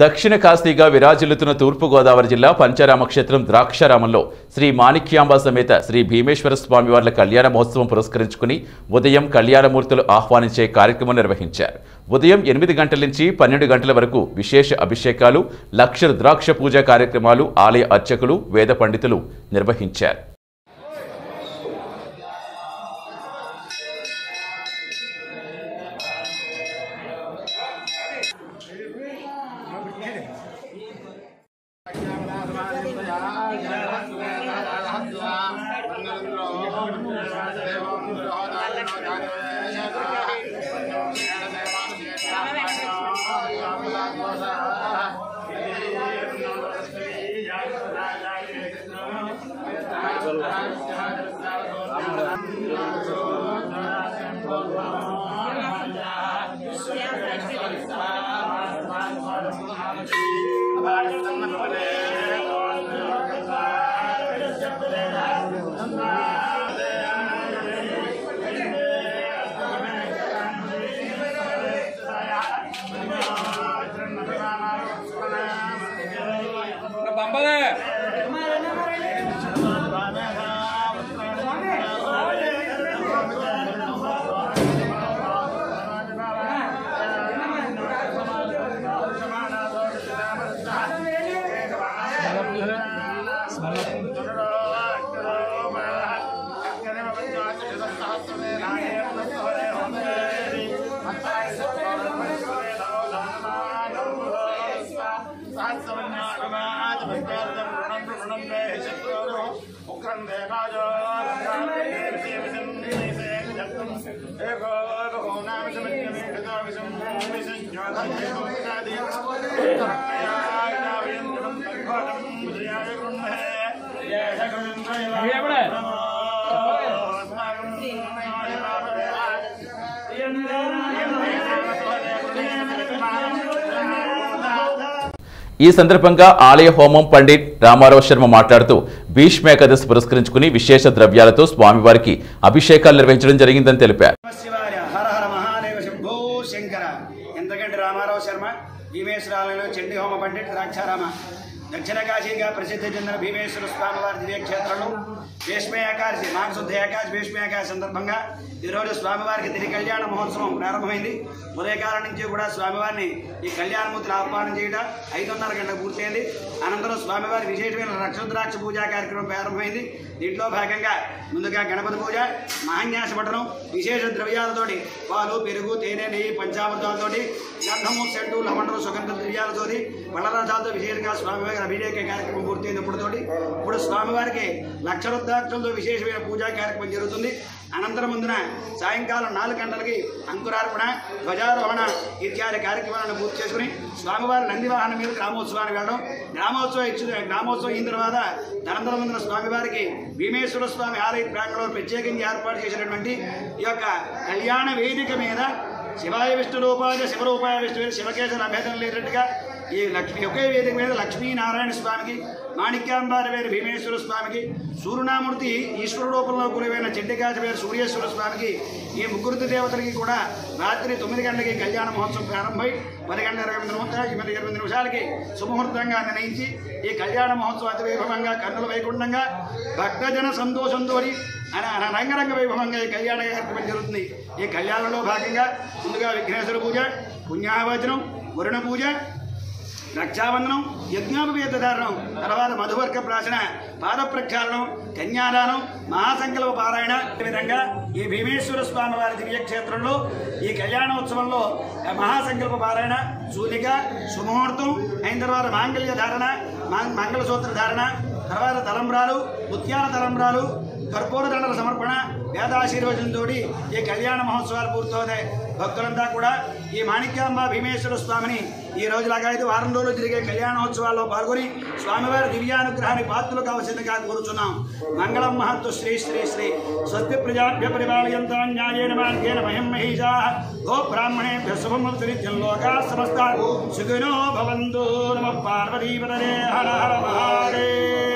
దక్షిణ కాశీగా విరాజిల్లుతున్న తూర్పు గోదావరి జిల్లా పంచరామ క్షేత్రం ద్రాక్షారామంలో శ్రీ మాణిక్యాంబా సమేత శ్రీ భీమేశ్వర స్వామివార్ల కళ్యాణ మహోత్సవం పురస్కరించుకుని ఉదయం కళ్యాణమూర్తులు ఆహ్వానించే కార్యక్రమం నిర్వహించారు। ఉదయం 8 గంటల నుంచి 12 గంటల వరకు విశేష అభిషేకాలు, లక్షల ద్రాక్ష పూజ కార్యక్రమాలు ఆలయ అర్చకులు, వేద పండితులు నిర్వహించారు। ఈ సందర్భంగా ఆలయ హోమం పండిట్ రామారావ్ శర్మ మాట్లాడుతూ భీష్మ ఏకాదశి పురస్కరించుకుని విశేష ద్రవ్యాలతో స్వామివారికి అభిషేకాలు నిర్వహించడం జరిగిందని తెలిపారు। రామారావ్ శర్మ భీమేశ్వర ఆలయంలో చండీ హోమ పండిట్ ద్రాక్షారామ దక్షిణ కాశీగా ప్రసిద్ధి చెందిన భీమేశ్వర స్వామివారి దివ్యక్షేత్రంలో భీష్మ ఏకాదశి మాఘశుద్ధ ఏకాదశి భీష్మ ఏకాదశి సందర్భంగా ఈరోజు స్వామివారికి తిరి కళ్యాణ మహోత్సవం ప్రారంభమైంది। ఉదయకాలం నుంచి కూడా స్వామివారిని ఈ కళ్యాణమూర్తిని ఆహ్వానం చేయడం 5:30 గంటలకు పూర్తయింది। అనంతరం స్వామివారి విశేషమైన రక్షద్రాక్ష పూజా కార్యక్రమం ప్రారంభమైంది। దీంట్లో భాగంగా ముందుగా గణపతి పూజ, మహాన్యాస పఠనం, విశేష ద్రవ్యాలతోటి పాలు, పెరుగు, తేనె, నెయ్యి, పంచామృతాలతోటి, గంధము, చెట్టు, లవండలు, సుగంధ ద్రవ్యాలతోటి బలరాజాలతో విశేషంగా స్వామివారి అభిషేక కార్యక్రమం పూర్తయింది। ఇప్పుడు స్వామివారికి లక్ష రుద్రాక్షలతో విశేషమైన పూజా కార్యక్రమం జరుగుతుంది। అనంతరం ముందున సాయంకాలం 4 గంటలకి అంకురార్పణ, ధ్వజారోహణ ఇత్యాది కార్యక్రమాలను పూర్తి చేసుకుని స్వామివారి నంది వాహనం మీద గ్రామోత్సవానికి వెళ్ళడం, గ్రామోత్సవం అయిన తర్వాత అనంతరం ముందున స్వామివారికి భీమేశ్వర స్వామి ఆలయ ప్రాంగణంలో ప్రత్యేకంగా ఏర్పాటు చేసినటువంటి ఈ యొక్క కళ్యాణ వేదిక మీద శివాయ విష్ణు రూపాయ శివరూపాయ విష్ణు శివకేశవుల అభేదం లేనట్టుగా ఈ లక్ష్మి ఒకే వేదిక మీద లక్ష్మీనారాయణ స్వామికి, మాణిక్యాంబారి వేరు భీమేశ్వర స్వామికి, సూర్యనామూర్తి ఈశ్వర రూపంలో గురువైన చెడ్డికాటి వేరు సూర్యేశ్వర స్వామికి, ఈ ముగ్గురు దేవతలకి కూడా రాత్రి 9 గంటలకి కళ్యాణ మహోత్సవం ప్రారంభమై 10:20 నిమిషాలకి సుముహూర్తంగా నిర్ణయించి ఈ కళ్యాణ మహోత్సవం అతి వైభవంగా, కన్నుల వైకుంఠంగా, భక్తజన సంతోషంతో రంగరంగ వైభవంగా ఈ కళ్యాణ కార్యక్రమం జరుగుతుంది। ఈ కళ్యాణంలో భాగంగా ముందుగా విఘ్నేశ్వర పూజ, పుణ్యాహవచనం, వరుణ పూజ, రక్షాబంధనం, యజ్ఞోపవేద ధారణం, తర్వాత మధువర్గ ప్రాశన, పాద ప్రక్షాళనం, కన్యాదానం, మహాసంకల్ప పారాయణ, ఈ విధంగా ఈ భీమేశ్వర స్వామి వారి దివ్యక్షేత్రంలో ఈ కళ్యాణోత్సవంలో మహాసంకల్ప పారాయణ, సూలిక, సుముహూర్తం అయిన తర్వాత మాంగళ్య ధారణ, మంగళసూత్ర ధారణ, తర్వాత తలంబ్రాలు, ముత్యాల తలంబ్రాలు, కర్పూర దండల సమర్పణ, వేదాశీర్వచనంతో ఈ కళ్యాణ మహోత్సవాలు పూర్తవుతాయి। భక్తులంతా కూడా ఈ మాణిక్యాంబ భీమేశ్వర స్వామిని ఈ రోజులాగా అయితే వారం రోజులు జరిగే కళ్యాణోత్సవాల్లో పాల్గొని స్వామివారి దివ్యానుగ్రహాన్ని పాత్రలు కావలసిందిగా కోరుచున్నాం। మంగళం మహత్తు శ్రీ శ్రీ శ్రీ స్వస్తి ప్రజాభ్య పరిపాలయంతా న్యాయేన మార్గేణ మహం మహిషా గో బ్రాహ్మణేభ్య శుభమత్సరిత్యం లోకా సమస్తా సుఖినో భవంతు నమః పార్వతీపతయే హర హర మహాదేవ।